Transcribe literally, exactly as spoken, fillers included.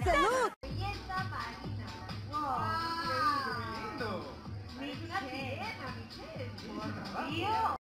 este look. Belleza marina. Wow. Qué lindo. Mi chilena, mi chilena.